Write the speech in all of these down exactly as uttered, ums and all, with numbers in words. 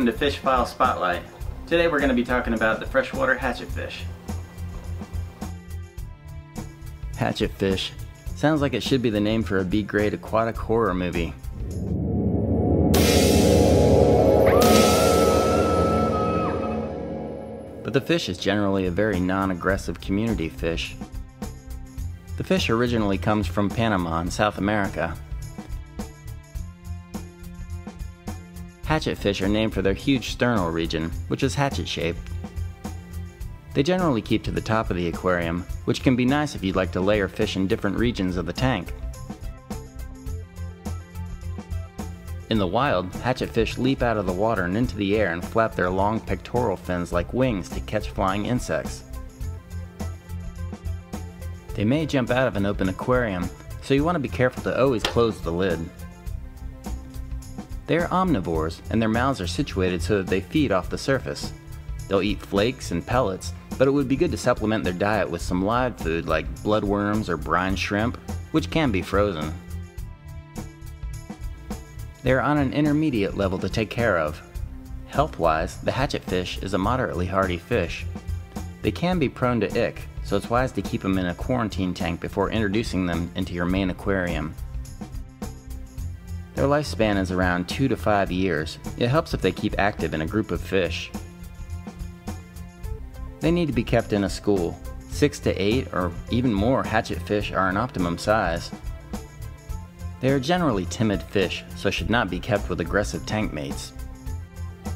welcome to Fish File Spotlight. Today we're going to be talking about the freshwater hatchetfish. Hatchetfish. Sounds like it should be the name for a B-grade aquatic horror movie. But the fish is generally a very non-aggressive community fish. The fish originally comes from Panama in South America. Hatchetfish are named for their huge sternal region, which is hatchet-shaped. They generally keep to the top of the aquarium, which can be nice if you'd like to layer fish in different regions of the tank. In the wild, hatchetfish leap out of the water and into the air and flap their long pectoral fins like wings to catch flying insects. They may jump out of an open aquarium, so you want to be careful to always close the lid. They are omnivores, and their mouths are situated so that they feed off the surface. They'll eat flakes and pellets, but it would be good to supplement their diet with some live food like bloodworms or brine shrimp, which can be frozen. They are on an intermediate level to take care of. Health-wise, the hatchetfish is a moderately hardy fish. They can be prone to ick, so it's wise to keep them in a quarantine tank before introducing them into your main aquarium. Their lifespan is around two to five years. It helps if they keep active in a group of fish. They need to be kept in a school. Six to eight or even more hatchetfish are an optimum size. They are generally timid fish, so should not be kept with aggressive tank mates.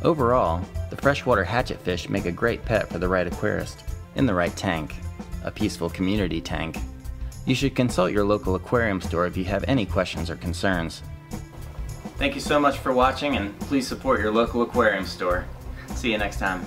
Overall, the freshwater hatchetfish make a great pet for the right aquarist, in the right tank, a peaceful community tank. You should consult your local aquarium store if you have any questions or concerns. Thank you so much for watching, and please support your local aquarium store. See you next time.